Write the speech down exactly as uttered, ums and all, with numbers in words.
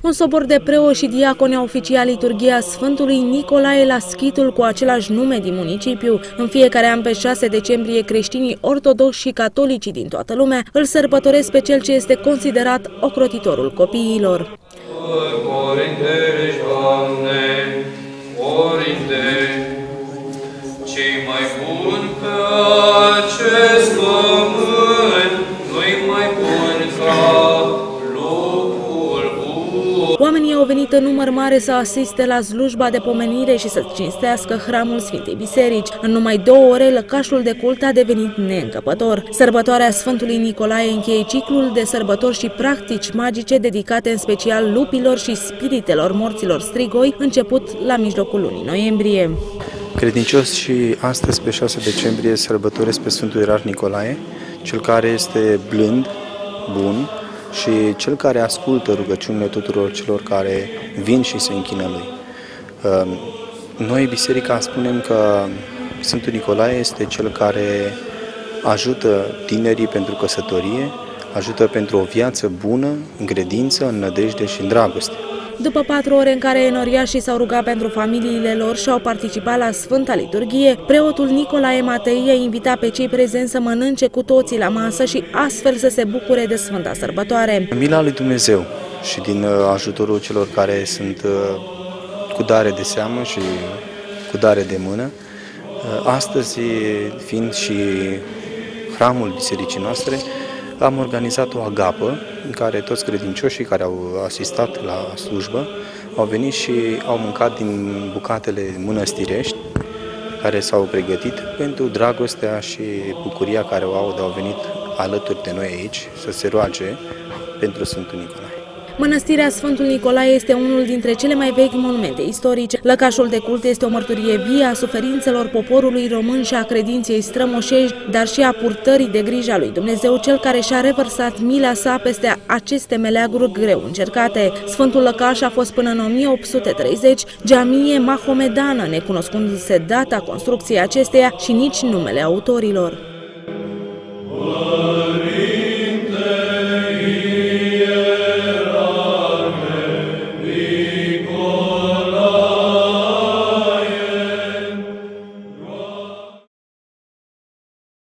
Un sobor de preoți și diaconi a oficiat liturghia Sfântului Nicolae la schitul cu același nume din municipiu. În fiecare an pe șase decembrie, creștinii ortodoxi și catolicii din toată lumea îl sărbătoresc pe cel ce este considerat ocrotitorul copiilor. Oamenii au venit în număr mare să asiste la slujba de pomenire și să cinstească hramul Sfintei Biserici. În numai două ore, lăcașul de cult a devenit neîncăpător. Sărbătoarea Sfântului Nicolae încheie ciclul de sărbători și practici magice dedicate în special lupilor și spiritelor morților strigoi, început la mijlocul lunii noiembrie. Credincios și astăzi, pe șase decembrie, sărbătoresc pe Sfântul Ierarh Nicolae, cel care este blând, bun, și cel care ascultă rugăciunile tuturor celor care vin și se închină lui. Noi, biserica, spunem că Sfântul Nicolae este cel care ajută tinerii pentru căsătorie, ajută pentru o viață bună, în credință, în nădejde și în dragoste. După patru ore în care enoriașii s-au rugat pentru familiile lor și au participat la Sfânta Liturghie, preotul Nicolae Matei i-a invitat pe cei prezenți să mănânce cu toții la masă și astfel să se bucure de Sfânta Sărbătoare. Mila lui Dumnezeu și din ajutorul celor care sunt cu dare de seamă și cu dare de mână, astăzi, fiind și hramul bisericii noastre, am organizat o agapă în care toți credincioșii care au asistat la slujbă au venit și au mâncat din bucatele mănăstirești care s-au pregătit pentru dragostea și bucuria care o au de au venit alături de noi aici să se roage pentru Sfântul Nicolae. Mănăstirea Sfântul Nicolae este unul dintre cele mai vechi monumente istorice. Lăcașul de cult este o mărturie vie a suferințelor poporului român și a credinței strămoșești, dar și a purtării de grijă a lui Dumnezeu, cel care și-a revărsat mila sa peste aceste meleaguri greu încercate. Sfântul Lăcaș a fost până în o mie opt sute treizeci geamie mahomedană, necunoscându-se data construcției acesteia și nici numele autorilor.